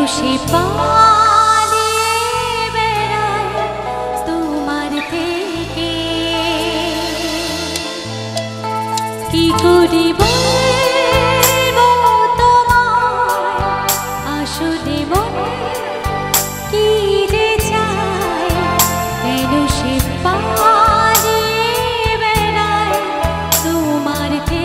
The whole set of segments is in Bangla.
মানুষে পালি বেড়ায় তোমার থেকে, কি করি বলবো তোমায় আসলে মনে কি যে চায়, মানুষে পালি বেড়ায় তোমার থেকে।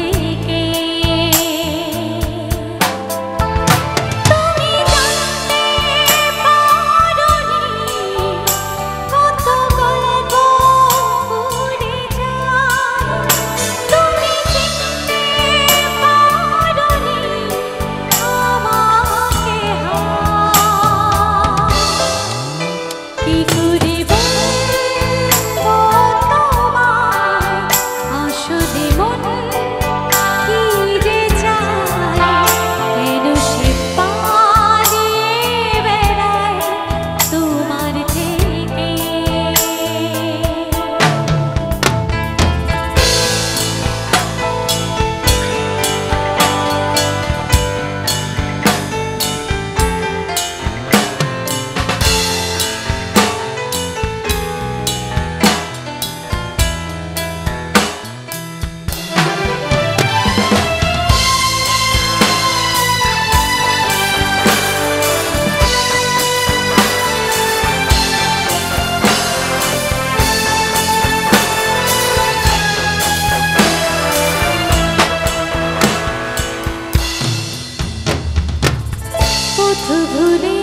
ভুলে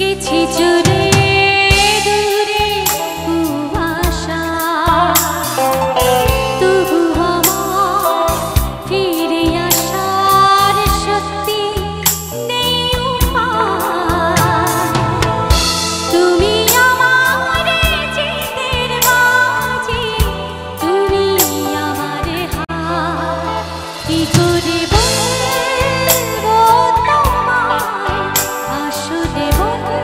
গেছি চলে দূরে কুয়াশা, তবু আমার ফিরে আসার শক্তি নেই উপায়। তুমি আমার চিন্তার বাজি, তুমি আমার হাত, কি করে আসলে মনে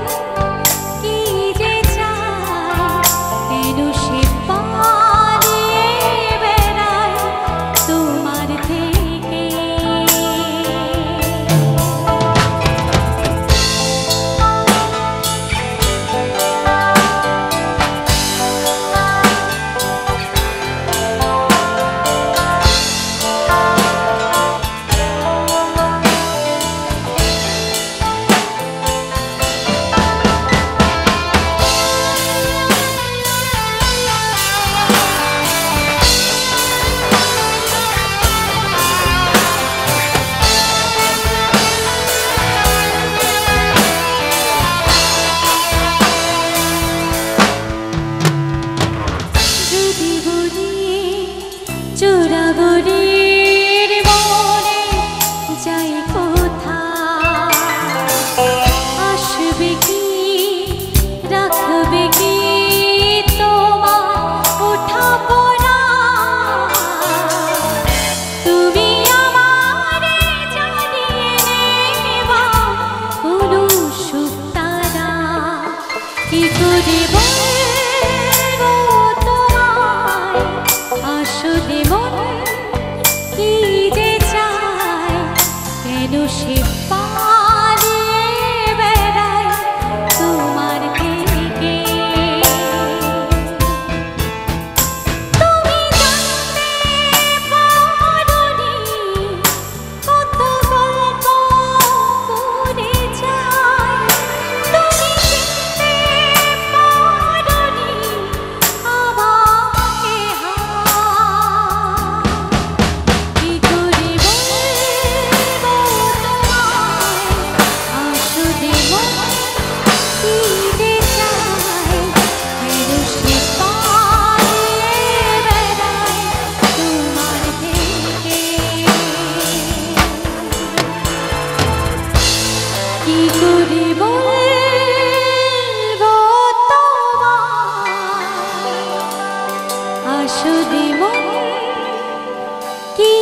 কি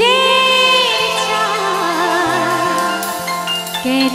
যে চায়, কেন